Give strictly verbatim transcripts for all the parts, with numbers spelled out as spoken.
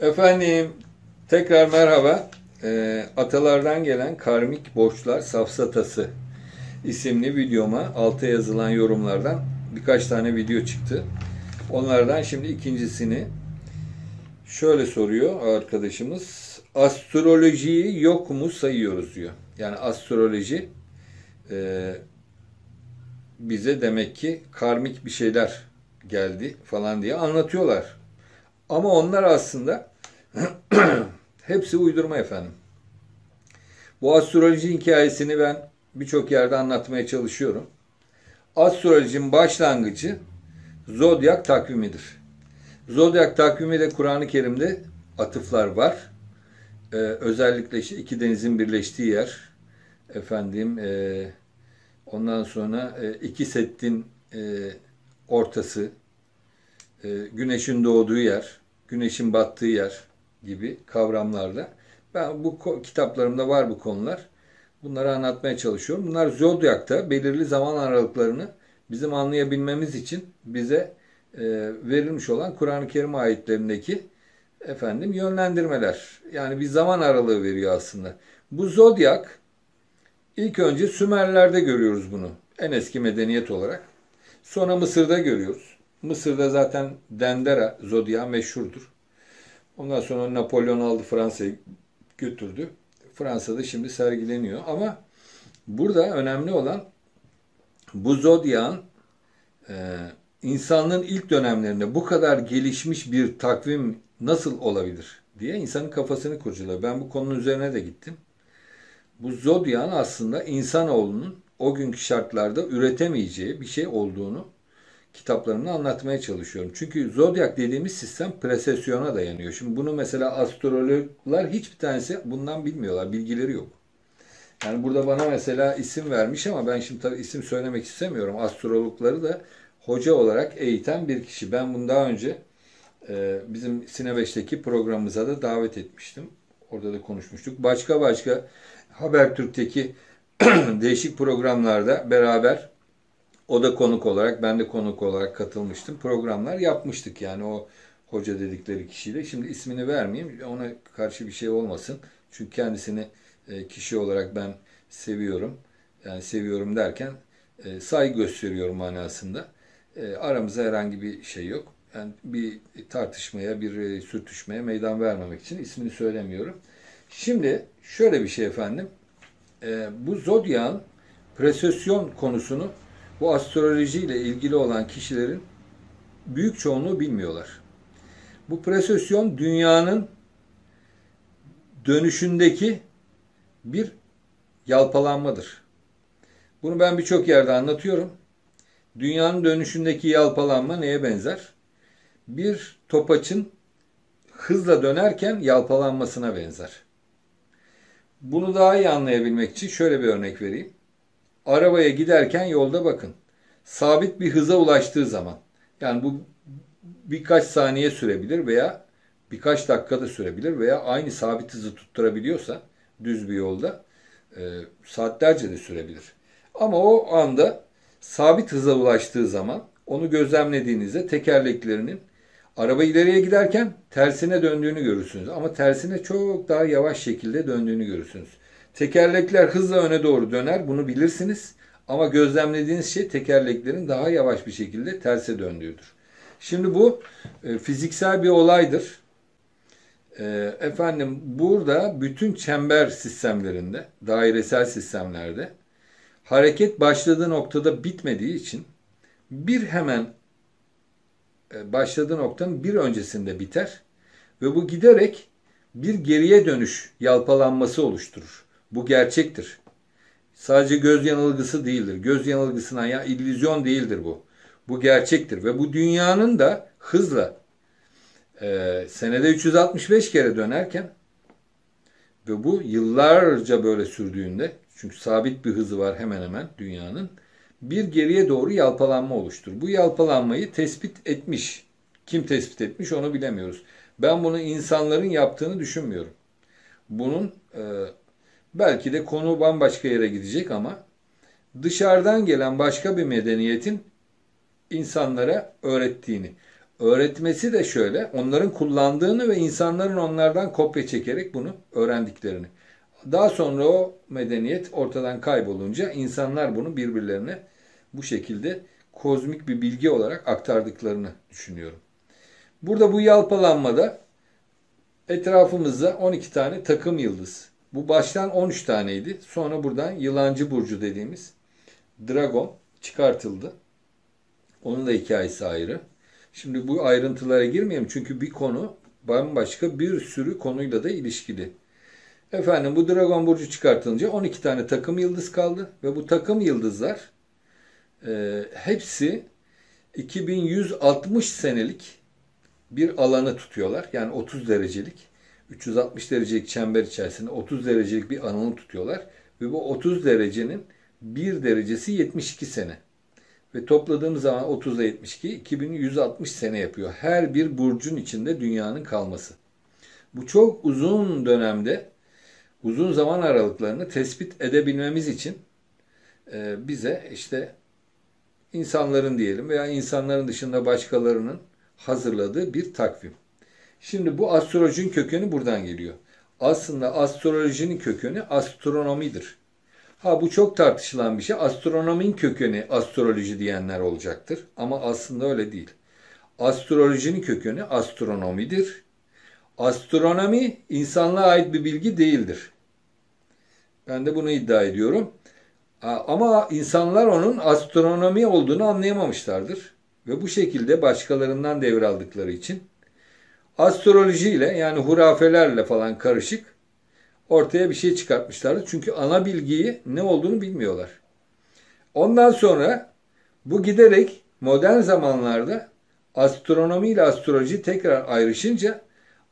Efendim tekrar merhaba. E, Atalardan gelen karmik borçlar safsatası isimli videoma alta yazılan yorumlardan birkaç tane video çıktı. Onlardan şimdi ikincisini şöyle soruyor arkadaşımız. Astrolojiyi yok mu sayıyoruz diyor. Yani astroloji e, bize demek ki karmik bir şeyler geldi falan diye anlatıyorlar. Ama onlar aslında hepsi uydurma efendim. Bu astroloji hikayesini ben birçok yerde anlatmaya çalışıyorum. Astrolojinin başlangıcı Zodyak takvimidir. Zodyak takvimi de Kur'an-ı Kerim'de atıflar var. Ee, özellikle işte iki denizin birleştiği yer. Efendim e, ondan sonra e, iki settin e, ortası. E, güneşin doğduğu yer. Güneşin battığı yer gibi kavramlarla. Ben bu kitaplarımda var bu konular. Bunları anlatmaya çalışıyorum. Bunlar Zodyak'ta belirli zaman aralıklarını bizim anlayabilmemiz için bize e, verilmiş olan Kur'an-ı Kerim ayetlerindeki efendim yönlendirmeler. Yani bir zaman aralığı veriyor aslında. Bu Zodyak ilk önce Sümerler'de görüyoruz bunu. En eski medeniyet olarak. Sonra Mısır'da görüyoruz. Mısır'da zaten Dendera Zodyağı meşhurdur. Ondan sonra Napolyon aldı, Fransa'yı götürdü. Fransa'da şimdi sergileniyor. Ama burada önemli olan bu Zodyak'ın e, insanlığın ilk dönemlerinde bu kadar gelişmiş bir takvim nasıl olabilir diye insanın kafasını kurcalıyor. Ben bu konunun üzerine de gittim. Bu Zodyak'ın aslında insanoğlunun o günkü şartlarda üretemeyeceği bir şey olduğunu kitaplarımda anlatmaya çalışıyorum. Çünkü Zodyak dediğimiz sistem presesyona dayanıyor. Şimdi bunu mesela astrologlar hiçbir tanesi bundan bilmiyorlar. Bilgileri yok. Yani burada bana mesela isim vermiş ama ben şimdi tabii isim söylemek istemiyorum. Astrologları da hoca olarak eğiten bir kişi. Ben bunu daha önce e, bizim Sinebeş'teki programımıza da davet etmiştim. Orada da konuşmuştuk. Başka başka Habertürk'teki değişik programlarda beraber o da konuk olarak, ben de konuk olarak katılmıştım. Programlar yapmıştık yani o hoca dedikleri kişiyle. Şimdi ismini vermeyeyim. Ona karşı bir şey olmasın. Çünkü kendisini kişi olarak ben seviyorum. Yani seviyorum derken saygı gösteriyorum manasında. Aramızda herhangi bir şey yok. Yani bir tartışmaya, bir sürtüşmeye meydan vermemek için ismini söylemiyorum. Şimdi şöyle bir şey efendim. Bu Zodyak'ın presesyon konusunu bu astrolojiyle ilgili olan kişilerin büyük çoğunluğu bilmiyorlar. Bu presesyon dünyanın dönüşündeki bir yalpalanmadır. Bunu ben birçok yerde anlatıyorum. Dünyanın dönüşündeki yalpalanma neye benzer? Bir topaçın hızla dönerken yalpalanmasına benzer. Bunu daha iyi anlayabilmek için şöyle bir örnek vereyim. Arabaya giderken yolda bakın. Sabit bir hıza ulaştığı zaman. Yani bu birkaç saniye sürebilir veya birkaç dakikada sürebilir veya aynı sabit hızı tutturabiliyorsa düz bir yolda e, saatlerce de sürebilir. Ama o anda sabit hıza ulaştığı zaman onu gözlemlediğinizde tekerleklerinin araba ileriye giderken tersine döndüğünü görürsünüz. Ama tersine çok daha yavaş şekilde döndüğünü görürsünüz. Tekerlekler hızla öne doğru döner. Bunu bilirsiniz. Ama gözlemlediğiniz şey tekerleklerin daha yavaş bir şekilde terse döndüğüdür. Şimdi bu e, fiziksel bir olaydır. E, efendim burada bütün çember sistemlerinde, dairesel sistemlerde hareket başladığı noktada bitmediği için bir hemen e, başladığı noktanın bir öncesinde biter. Ve bu giderek bir geriye dönüş yalpalanması oluşturur. Bu gerçektir. Sadece göz yanılgısı değildir. Göz yanılgısına ya illüzyon değildir bu. Bu gerçektir. Ve bu dünyanın da hızla e, senede üç yüz altmış beş kere dönerken ve bu yıllarca böyle sürdüğünde, çünkü sabit bir hızı var hemen hemen dünyanın, bir geriye doğru yalpalanma oluşturur. Bu yalpalanmayı tespit etmiş. Kim tespit etmiş onu bilemiyoruz. Ben bunu insanların yaptığını düşünmüyorum. Bunun e, belki de konu bambaşka yere gidecek ama dışarıdan gelen başka bir medeniyetin insanlara öğrettiğini. öğretmesi de şöyle, onların kullandığını ve insanların onlardan kopya çekerek bunu öğrendiklerini. Daha sonra o medeniyet ortadan kaybolunca insanlar bunu birbirlerine bu şekilde kozmik bir bilgi olarak aktardıklarını düşünüyorum. Burada bu yalpalanmada etrafımızda on iki tane takım yıldız. Bu baştan on üç taneydi. Sonra buradan yılancı burcu dediğimiz Dragon çıkartıldı. Onun da hikayesi ayrı. Şimdi bu ayrıntılara girmeyeyim çünkü bir konu bambaşka bir sürü konuyla da ilişkili. Efendim bu Dragon burcu çıkartılınca on iki tane takım yıldız kaldı ve bu takım yıldızlar e, hepsi iki bin yüz altmış senelik bir alanı tutuyorlar. Yani otuz derecelik, üç yüz altmış derecelik çember içerisinde otuz derecelik bir alanı tutuyorlar ve bu otuz derecenin bir derecesi yetmiş iki sene. Ve topladığım zaman otuzda yetmiş iki, iki bin yüz altmış sene yapıyor. Her bir burcun içinde dünyanın kalması. Bu çok uzun dönemde, uzun zaman aralıklarını tespit edebilmemiz için bize işte insanların diyelim veya insanların dışında başkalarının hazırladığı bir takvim. Şimdi bu astrolojinin kökeni buradan geliyor. Aslında astrolojinin kökeni astronomidir. Ha bu çok tartışılan bir şey. Astronominin kökeni astroloji diyenler olacaktır. Ama aslında öyle değil. Astrolojinin kökeni astronomidir. Astronomi insanlığa ait bir bilgi değildir. Ben de bunu iddia ediyorum. Ama insanlar onun astronomi olduğunu anlayamamışlardır. Ve bu şekilde başkalarından devraldıkları için astrolojiyle yani hurafelerle falan karışık ortaya bir şey çıkartmışlardı. Çünkü ana bilgiyi ne olduğunu bilmiyorlar. Ondan sonra bu giderek modern zamanlarda astronomi ile astroloji tekrar ayrışınca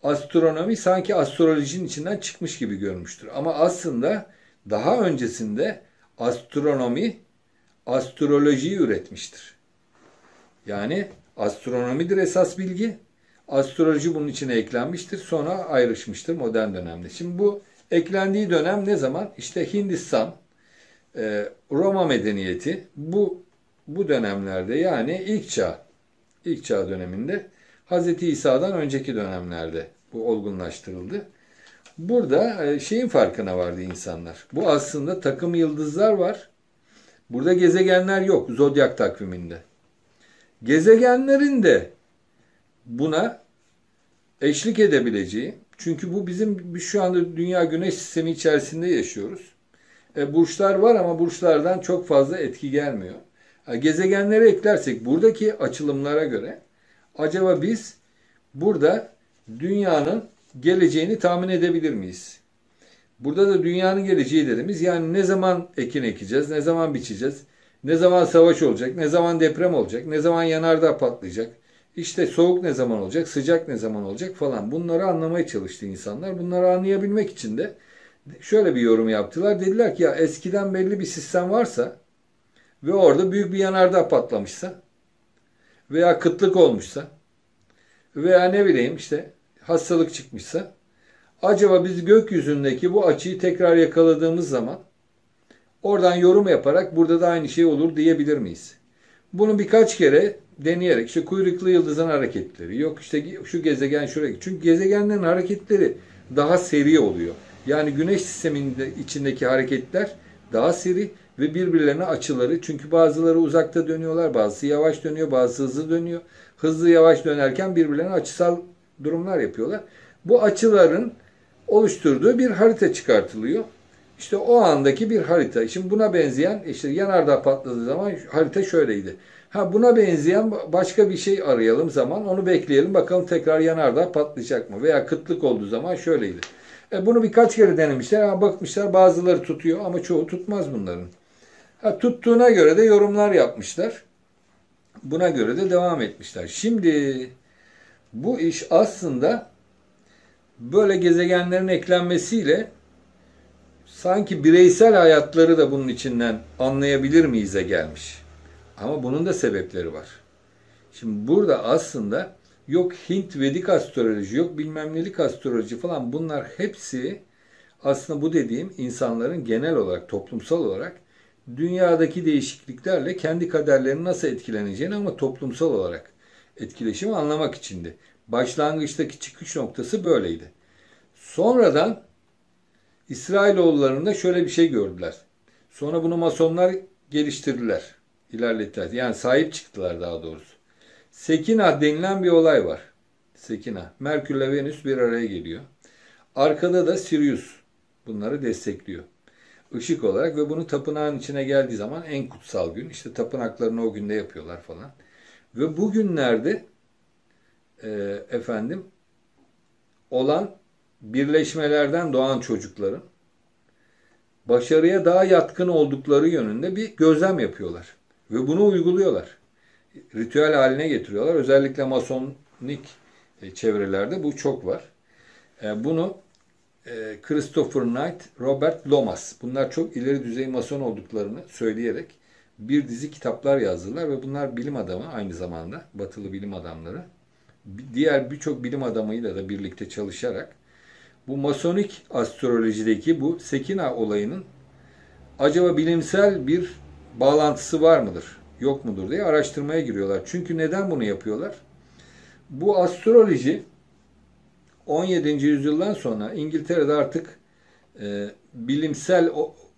astronomi sanki astrolojinin içinden çıkmış gibi görünmüştür. Ama aslında daha öncesinde astronomi astrolojiyi üretmiştir. Yani astronomidir esas bilgi. Astroloji bunun içine eklenmiştir. Sonra ayrışmıştır modern dönemde. Şimdi bu eklendiği dönem ne zaman? İşte Hindistan, Roma medeniyeti bu bu dönemlerde yani ilk çağ, ilk çağ döneminde Hz. İsa'dan önceki dönemlerde bu olgunlaştırıldı. Burada şeyin farkına vardı insanlar. Bu aslında takım yıldızlar var. Burada gezegenler yok zodyak takviminde. Gezegenlerin de buna eşlik edebileceği, çünkü bu bizim şu anda dünya güneş sistemi içerisinde yaşıyoruz. E, burçlar var ama burçlardan çok fazla etki gelmiyor. E, gezegenlere eklersek buradaki açılımlara göre acaba biz burada dünyanın geleceğini tahmin edebilir miyiz? Burada da dünyanın geleceği dediğimiz yani ne zaman ekin ekeceğiz, ne zaman biçeceğiz, ne zaman savaş olacak, ne zaman deprem olacak, ne zaman yanardağ patlayacak. İşte soğuk ne zaman olacak, sıcak ne zaman olacak falan. Bunları anlamaya çalıştı insanlar. Bunları anlayabilmek için de şöyle bir yorum yaptılar. Dediler ki ya eskiden belli bir sistem varsa ve orada büyük bir yanardağ patlamışsa veya kıtlık olmuşsa veya ne bileyim işte hastalık çıkmışsa acaba biz gökyüzündeki bu açıyı tekrar yakaladığımız zaman oradan yorum yaparak burada da aynı şey olur diyebilir miyiz? Bunu birkaç kere deneyerek işte kuyruklu yıldızın hareketleri yok işte şu gezegen şuraya çünkü gezegenlerin hareketleri daha seri oluyor. Yani güneş sisteminde içindeki hareketler daha seri ve birbirlerine açıları çünkü bazıları uzakta dönüyorlar bazısı yavaş dönüyor bazısı hızlı dönüyor. Hızlı yavaş dönerken birbirlerine açısal durumlar yapıyorlar. Bu açıların oluşturduğu bir harita çıkartılıyor. İşte o andaki bir harita. Şimdi buna benzeyen işte yanardağ patladığı zaman harita şöyleydi. Ha buna benzeyen başka bir şey arayalım zaman onu bekleyelim bakalım tekrar yanardağ patlayacak mı? Veya kıtlık olduğu zaman şöyleydi. E bunu birkaç kere denemişler ama bakmışlar bazıları tutuyor ama çoğu tutmaz bunların. Ha tuttuğuna göre de yorumlar yapmışlar. Buna göre de devam etmişler. Şimdi bu iş aslında böyle gezegenlerin eklenmesiyle sanki bireysel hayatları da bunun içinden anlayabilir miyiz'e gelmiş. Ama bunun da sebepleri var. Şimdi burada aslında yok Hint Vedik astroloji, yok bilmem nelik astroloji falan bunlar hepsi aslında bu dediğim insanların genel olarak, toplumsal olarak dünyadaki değişikliklerle kendi kaderlerini nasıl etkileneceğini ama toplumsal olarak etkileşimi anlamak içindi. Başlangıçtaki çıkış noktası böyleydi. Sonradan İsrailoğullarında şöyle bir şey gördüler. Sonra bunu masonlar geliştirdiler, ilerlettiler. Yani sahip çıktılar daha doğrusu. Sekina denilen bir olay var. Sekina. Merkürle Venüs bir araya geliyor. Arkada da Sirius bunları destekliyor ışık olarak ve bunu tapınağın içine geldiği zaman en kutsal gün. İşte tapınaklarını o günde yapıyorlar falan. Ve bugünlerde e, efendim olan birleşmelerden doğan çocukların başarıya daha yatkın oldukları yönünde bir gözlem yapıyorlar. Ve bunu uyguluyorlar. Ritüel haline getiriyorlar. Özellikle masonik çevrelerde bu çok var. E, bunu Christopher Knight, Robert Lomas. Bunlar çok ileri düzey mason olduklarını söyleyerek bir dizi kitaplar yazdılar ve bunlar bilim adamı aynı zamanda, batılı bilim adamları. Diğer birçok bilim adamıyla da birlikte çalışarak bu masonik astrolojideki bu Sekina olayının acaba bilimsel bir bağlantısı var mıdır, yok mudur diye araştırmaya giriyorlar. Çünkü neden bunu yapıyorlar? Bu astroloji on yedinci yüzyıldan sonra İngiltere'de artık e, bilimsel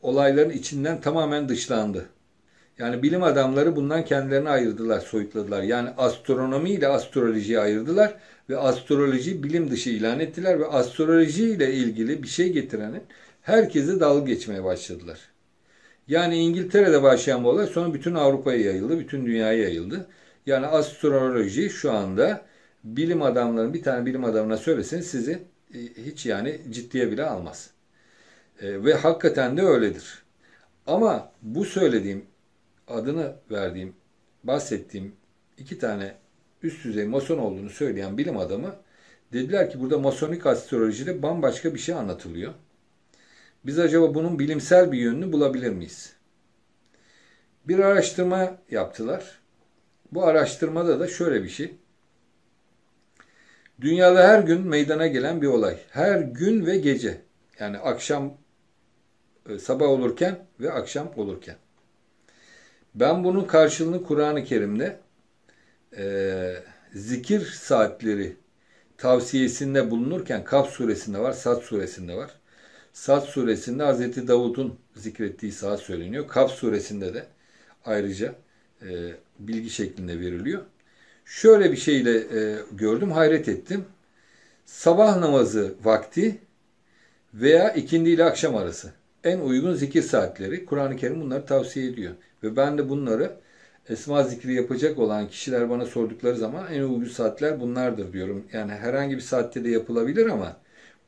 olayların içinden tamamen dışlandı. Yani bilim adamları bundan kendilerini ayırdılar, soyutladılar. Yani astronomi ile astrolojiyi ayırdılar ve astrolojiyi bilim dışı ilan ettiler ve astroloji ile ilgili bir şey getirenin herkese dalga geçmeye başladılar. Yani İngiltere'de başlayan bu olay sonra bütün Avrupa'ya yayıldı, bütün dünyaya yayıldı. Yani astroloji şu anda bilim adamlarının, bir tane bilim adamına söyleseniz sizi hiç yani ciddiye bile almaz. E, ve hakikaten de öyledir. Ama bu söylediğim, adını verdiğim, bahsettiğim iki tane üst düzey mason olduğunu söyleyen bilim adamı dediler ki burada masonik astrolojide bambaşka bir şey anlatılıyor. Biz acaba bunun bilimsel bir yönünü bulabilir miyiz? Bir araştırma yaptılar. Bu araştırmada da şöyle bir şey. Dünyada her gün meydana gelen bir olay. Her gün ve gece. Yani akşam, sabah olurken ve akşam olurken. Ben bunun karşılığını Kur'an-ı Kerim'de e, zikir saatleri tavsiyesinde bulunurken Kaf suresinde var, Sad suresinde var. Sad suresinde Hazreti Davud'un zikrettiği saat söyleniyor. Kaf suresinde de ayrıca e, bilgi şeklinde veriliyor. Şöyle bir şeyle e, gördüm, hayret ettim. Sabah namazı vakti veya ikindi ile akşam arası. En uygun zikir saatleri. Kur'an-ı Kerim bunları tavsiye ediyor. Ve ben de bunları Esma zikri yapacak olan kişiler bana sordukları zaman en uygun saatler bunlardır diyorum. Yani herhangi bir saatte de yapılabilir ama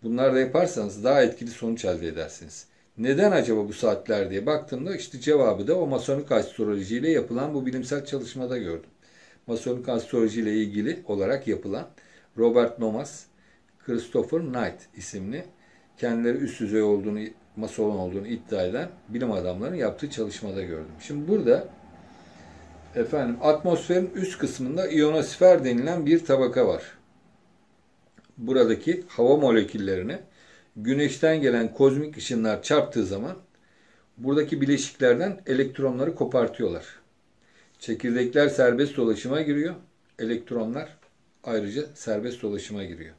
bunlar da yaparsanız daha etkili sonuç elde edersiniz. Neden acaba bu saatler diye baktığımda işte cevabı da o masonik astrolojiyle yapılan bu bilimsel çalışmada gördüm. Masonik astroloji ile ilgili olarak yapılan Robert Lomas, Christopher Knight isimli kendileri üst düzey olduğunu, mason olduğunu iddia eden bilim adamlarının yaptığı çalışmada gördüm. Şimdi burada efendim atmosferin üst kısmında iyonosfer denilen bir tabaka var. Buradaki hava moleküllerine güneşten gelen kozmik ışınlar çarptığı zaman buradaki bileşiklerden elektronları kopartıyorlar. Çekirdekler serbest dolaşıma giriyor. Elektronlar ayrıca serbest dolaşıma giriyor.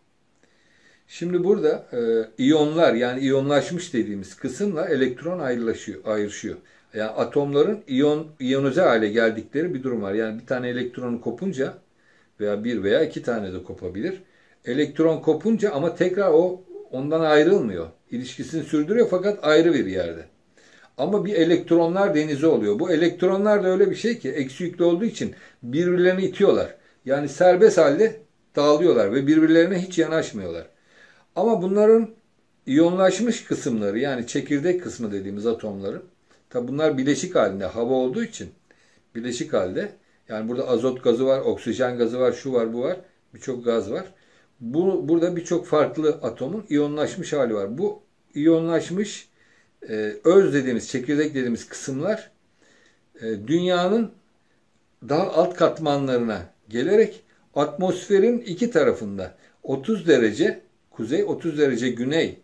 Şimdi burada e, iyonlar yani iyonlaşmış dediğimiz kısımla elektron ayrılaşıyor, ayrışıyor. Yani atomların iyon, iyonize hale geldikleri bir durum var. Yani bir tane elektronu kopunca veya bir veya iki tane de kopabilir. Elektron kopunca ama tekrar o ondan ayrılmıyor. İlişkisini sürdürüyor fakat ayrı bir yerde. Ama bir elektronlar denizi oluyor. Bu elektronlar da öyle bir şey ki eksi yüklü olduğu için birbirlerini itiyorlar. Yani serbest halde dağılıyorlar ve birbirlerine hiç yanaşmıyorlar. Ama bunların iyonlaşmış kısımları yani çekirdek kısmı dediğimiz atomların tabi bunlar bileşik halinde hava olduğu için bileşik halde yani burada azot gazı var, oksijen gazı var, şu var, bu var, birçok gaz var. Bu, burada birçok farklı atomun iyonlaşmış hali var. Bu iyonlaşmış öz dediğimiz, çekirdek dediğimiz kısımlar dünyanın daha alt katmanlarına gelerek atmosferin iki tarafında otuz derece kuzey, otuz derece güney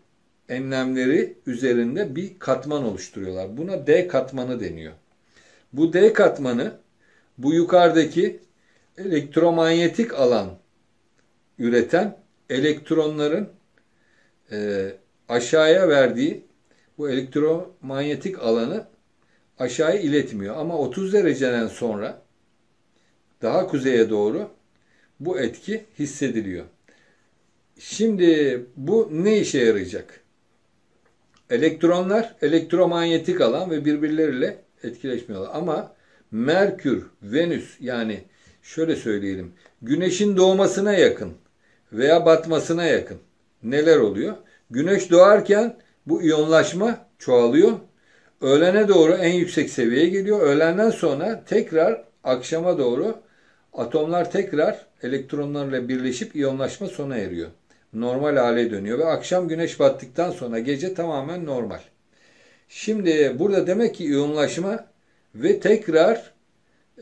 enlemleri üzerinde bir katman oluşturuyorlar. Buna D katmanı deniyor. Bu D katmanı bu yukarıdaki elektromanyetik alan üreten elektronların e, aşağıya verdiği bu elektromanyetik alanı aşağıya iletmiyor. Ama otuz dereceden sonra daha kuzeye doğru bu etki hissediliyor. Şimdi bu ne işe yarayacak? Elektronlar elektromanyetik alan ve birbirleriyle etkileşmiyorlar. Ama Merkür, Venüs, yani şöyle söyleyelim, Güneş'in doğmasına yakın veya batmasına yakın neler oluyor? Güneş doğarken bu iyonlaşma çoğalıyor. Öğlene doğru en yüksek seviyeye geliyor. Öğlenden sonra tekrar akşama doğru atomlar tekrar elektronlarla birleşip iyonlaşma sona eriyor. Normal hale dönüyor ve akşam güneş battıktan sonra gece tamamen normal. Şimdi burada demek ki iyonlaşma ve tekrar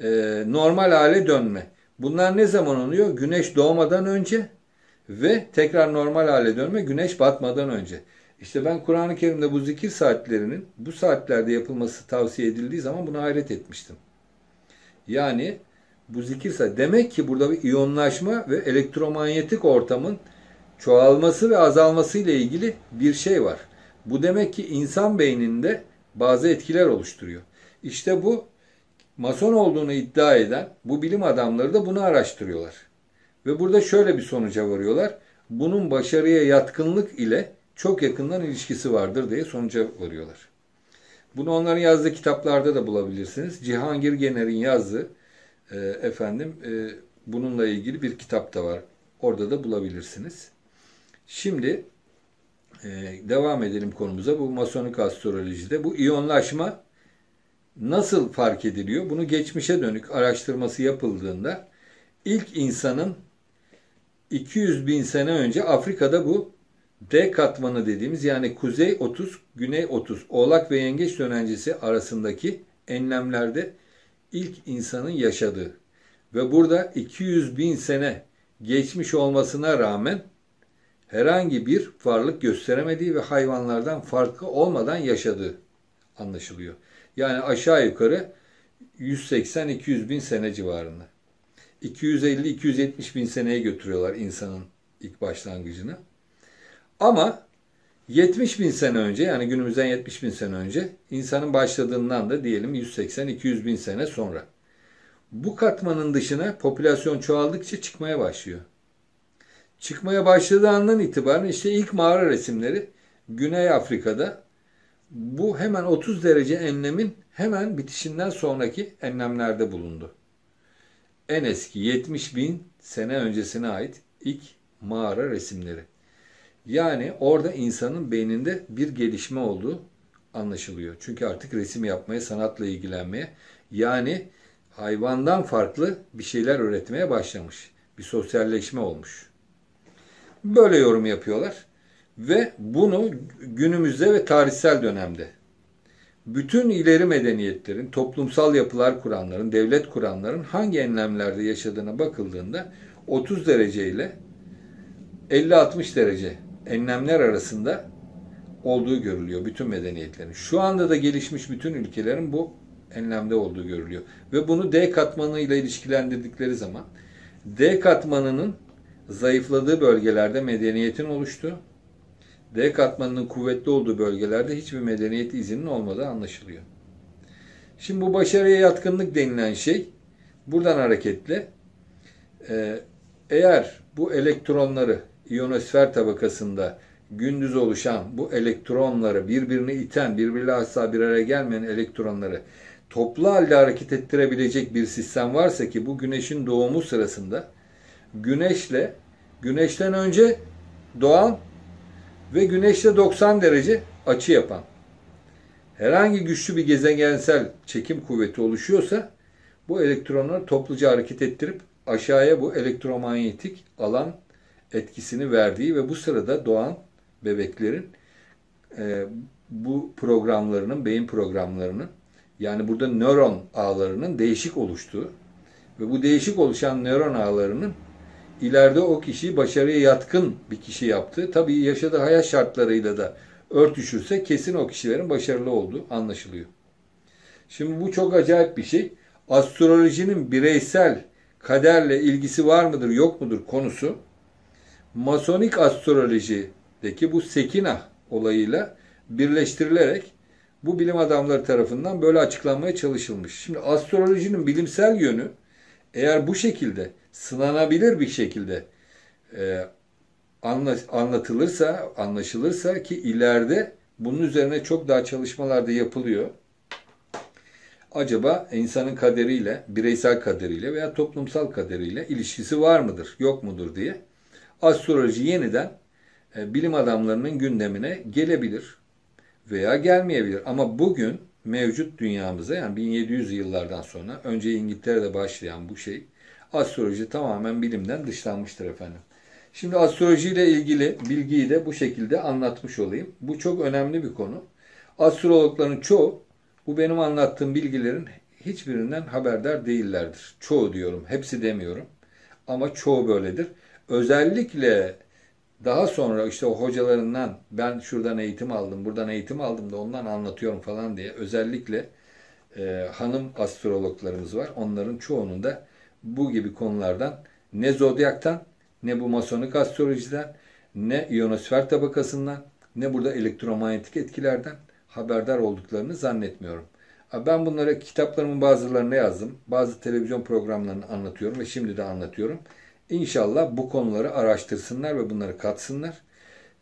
e, normal hale dönme. Bunlar ne zaman oluyor? Güneş doğmadan önce ve tekrar normal hale dönme güneş batmadan önce. İşte ben Kur'an-ı Kerim'de bu zikir saatlerinin bu saatlerde yapılması tavsiye edildiği zaman buna hayret etmiştim. Yani bu zikir saat demek ki burada bir iyonlaşma ve elektromanyetik ortamın çoğalması ve azalması ile ilgili bir şey var. Bu demek ki insan beyninde bazı etkiler oluşturuyor. İşte bu mason olduğunu iddia eden bu bilim adamları da bunu araştırıyorlar. Ve burada şöyle bir sonuca varıyorlar. Bunun başarıya yatkınlık ile çok yakından ilişkisi vardır diye sonuca varıyorlar. Bunu onların yazdığı kitaplarda da bulabilirsiniz. Cihangir Gener'in yazdığı e, efendim e, bununla ilgili bir kitap da var. Orada da bulabilirsiniz. Şimdi e, devam edelim konumuza. Bu masonik astrolojide bu iyonlaşma nasıl fark ediliyor? Bunu geçmişe dönük araştırması yapıldığında ilk insanın iki yüz bin sene önce Afrika'da bu D katmanı dediğimiz, yani kuzey otuz, güney otuz, oğlak ve yengeç dönencesi arasındaki enlemlerde ilk insanın yaşadığı ve burada iki yüz bin sene geçmiş olmasına rağmen herhangi bir varlık gösteremediği ve hayvanlardan farklı olmadan yaşadığı anlaşılıyor. Yani aşağı yukarı yüz seksen iki yüz bin sene civarında. iki yüz elli iki yüz yetmiş bin seneye götürüyorlar insanın ilk başlangıcını. Ama yetmiş bin sene önce, yani günümüzden yetmiş bin sene önce insanın başladığından da diyelim yüz seksen iki yüz bin sene sonra bu katmanın dışına popülasyon çoğaldıkça çıkmaya başlıyor. Çıkmaya başladığı andan itibaren işte ilk mağara resimleri Güney Afrika'da bu hemen otuz derece enlemin hemen bitişinden sonraki enlemlerde bulundu. En eski yetmiş bin sene öncesine ait ilk mağara resimleri. Yani orada insanın beyninde bir gelişme olduğu anlaşılıyor. Çünkü artık resim yapmaya, sanatla ilgilenmeye, yani hayvandan farklı bir şeyler üretmeye başlamış. Bir sosyalleşme olmuş. Böyle yorum yapıyorlar. Ve bunu günümüzde ve tarihsel dönemde bütün ileri medeniyetlerin, toplumsal yapılar kuranların, devlet kuranların hangi enlemlerde yaşadığına bakıldığında otuz derece ile elli altmış derece enlemler arasında olduğu görülüyor bütün medeniyetlerin. Şu anda da gelişmiş bütün ülkelerin bu enlemde olduğu görülüyor. Ve bunu D katmanıyla ilişkilendirdikleri zaman D katmanının zayıfladığı bölgelerde medeniyetin oluştuğu, D katmanının kuvvetli olduğu bölgelerde hiçbir medeniyet izinin olmadığı anlaşılıyor. Şimdi bu başarıya yatkınlık denilen şey buradan hareketle eğer bu elektronları iyonosfer tabakasında gündüz oluşan bu elektronları birbirini iten, birbiriyle asla bir araya gelmeyen elektronları toplu halde hareket ettirebilecek bir sistem varsa ki bu güneşin doğumu sırasında güneşle, güneşten önce doğan ve güneşle doksan derece açı yapan herhangi güçlü bir gezegensel çekim kuvveti oluşuyorsa bu elektronları topluca hareket ettirip aşağıya bu elektromanyetik alan etkisini verdiği ve bu sırada doğan bebeklerin e, bu programlarının, beyin programlarının, yani burada nöron ağlarının değişik oluştuğu ve bu değişik oluşan nöron ağlarının ileride o kişiyi başarıya yatkın bir kişi yaptığı, tabii yaşadığı hayat şartlarıyla da örtüşürse kesin o kişilerin başarılı olduğu anlaşılıyor. Şimdi bu çok acayip bir şey. Astrolojinin bireysel kaderle ilgisi var mıdır, yok mudur konusu Masonik astrolojideki bu Sekina olayıyla birleştirilerek bu bilim adamları tarafından böyle açıklanmaya çalışılmış. Şimdi astrolojinin bilimsel yönü eğer bu şekilde sınanabilir bir şekilde e, anlatılırsa, anlaşılırsa ki ileride bunun üzerine çok daha çalışmalar da yapılıyor. Acaba insanın kaderiyle, bireysel kaderiyle veya toplumsal kaderiyle ilişkisi var mıdır, yok mudur diye astroloji yeniden e, bilim adamlarının gündemine gelebilir veya gelmeyebilir. Ama bugün mevcut dünyamıza, yani bin yedi yüzlü yıllardan sonra önce İngiltere'de başlayan bu şey, astroloji tamamen bilimden dışlanmıştır efendim. Şimdi astrolojiyle ilgili bilgiyi de bu şekilde anlatmış olayım. Bu çok önemli bir konu. Astrologların çoğu bu benim anlattığım bilgilerin hiçbirinden haberdar değillerdir. Çoğu diyorum, hepsi demiyorum. Ama çoğu böyledir. Özellikle daha sonra işte o hocalarından ben şuradan eğitim aldım, buradan eğitim aldım da ondan anlatıyorum falan diye özellikle e, hanım astrologlarımız var. Onların çoğunun da bu gibi konulardan ne Zodyak'tan, ne bu masonik astrolojiden, ne iyonosfer tabakasından, ne burada elektromanyetik etkilerden haberdar olduklarını zannetmiyorum. Ben bunlara kitaplarımın bazılarını yazdım. Bazı televizyon programlarını anlatıyorum ve şimdi de anlatıyorum. İnşallah bu konuları araştırsınlar ve bunları katsınlar.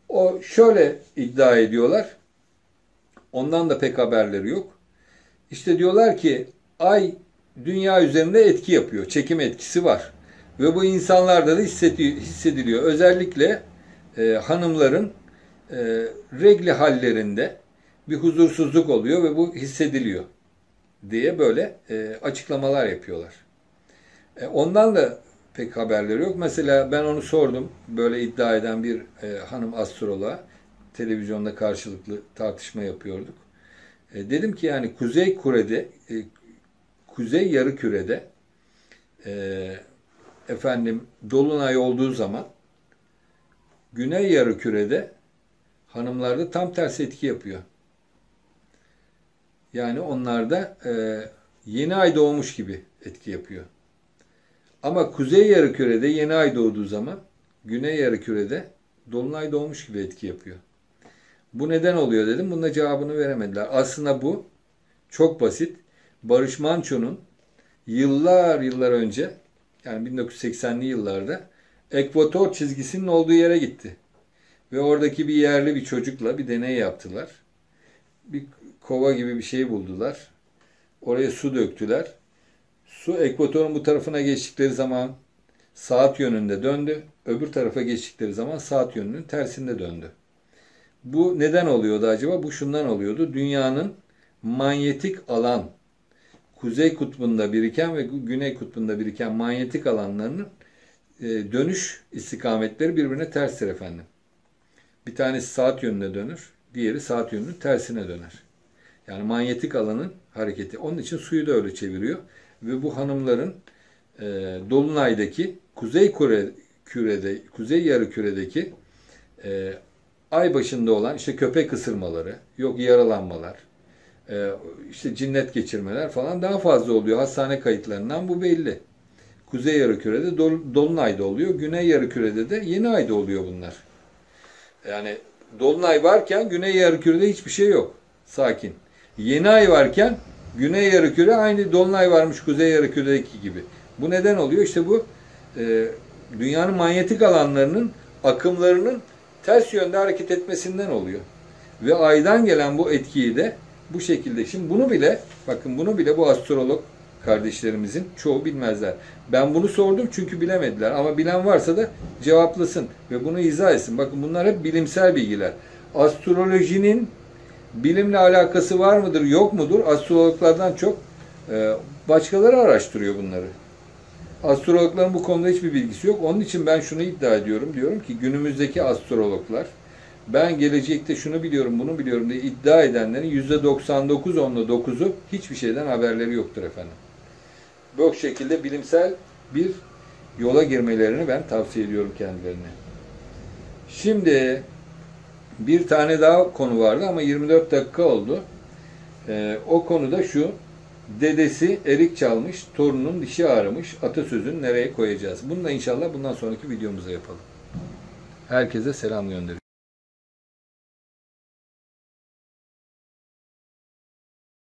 O şöyle iddia ediyorlar. Ondan da pek haberleri yok. İşte diyorlar ki ay dünya üzerinde etki yapıyor. Çekim etkisi var. Ve bu insanlarda da hissediliyor. Özellikle e, hanımların e, regli hallerinde bir huzursuzluk oluyor ve bu hissediliyor diye böyle e, açıklamalar yapıyorlar. E, ondan da pek haberleri yok. Mesela ben onu sordum böyle iddia eden bir e, hanım astroloğa. Televizyonda karşılıklı tartışma yapıyorduk. E, dedim ki yani Kuzey Kure'de, e, Kuzey Yarıküre'de e, efendim dolunay olduğu zaman Güney Yarıküre'de hanımlarda tam tersi etki yapıyor. Yani onlarda e, yeni ay doğmuş gibi etki yapıyor. Ama Kuzey Yarıküre'de yeni ay doğduğu zaman Güney Yarıküre'de dolunay doğmuş gibi etki yapıyor. Bu neden oluyor dedim. Bunun da cevabını veremediler. Aslında bu çok basit. Barış Manço'nun yıllar yıllar önce, yani bin dokuz yüz seksenli yıllarda ekvator çizgisinin olduğu yere gitti. Ve oradaki bir yerli bir çocukla bir deney yaptılar. Bir kova gibi bir şey buldular. Oraya su döktüler. Su ekvatorun bu tarafına geçtikleri zaman saat yönünde döndü. Öbür tarafa geçtikleri zaman saat yönünün tersinde döndü. Bu neden oluyordu acaba? Bu şundan oluyordu. Dünyanın manyetik alan, Kuzey Kutbu'nda biriken ve Güney Kutbu'nda biriken manyetik alanlarının dönüş istikametleri birbirine terstir efendim. Bir tanesi saat yönüne dönür, diğeri saat yönünün tersine döner. Yani manyetik alanın hareketi. Onun için suyu da öyle çeviriyor. Ve bu hanımların e, Dolunay'daki Kuzey Kure, Küre'de, Kuzey Yarıküre'deki e, ay başında olan işte köpek ısırmaları, yok yaralanmalar, e, işte cinnet geçirmeler falan daha fazla oluyor. Hastane kayıtlarından bu belli. Kuzey Yarıküre'de Dol, Dolunay'da oluyor. Güney Yarıküre'de de yeni ayda oluyor bunlar. Yani Dolunay varken Güney Yarıküre'de hiçbir şey yok. Sakin. Yeni ay varken Güney Yarıküre aynı Dolunay varmış Kuzey Yarıküre'deki gibi. Bu neden oluyor? İşte bu e, dünyanın manyetik alanlarının akımlarının ters yönde hareket etmesinden oluyor. Ve aydan gelen bu etkiyi de bu şekilde. Şimdi bunu bile, bakın bunu bile bu astrolog kardeşlerimizin çoğu bilmezler. Ben bunu sordum çünkü bilemediler. Ama bilen varsa da cevaplasın ve bunu izah etsin. Bakın bunlar hep bilimsel bilgiler. Astrolojinin bilimle alakası var mıdır, yok mudur? Astrologlardan çok e, başkaları araştırıyor bunları. Astrologların bu konuda hiçbir bilgisi yok. Onun için ben şunu iddia ediyorum. Diyorum ki günümüzdeki astrologlar, ben gelecekte şunu biliyorum, bunu biliyorum diye iddia edenlerin yüzde doksan dokuz, onda dokuzu hiçbir şeyden haberleri yoktur efendim. Bu şekilde bilimsel bir yola girmelerini ben tavsiye ediyorum kendilerine. Şimdi bir tane daha konu vardı ama yirmi dört dakika oldu. Ee, o konu da şu. Dedesi erik çalmış, torunun dişi ağrımış, atasözünü nereye koyacağız? Bunu da inşallah bundan sonraki videomuzda yapalım. Herkese selam gönderiyorum.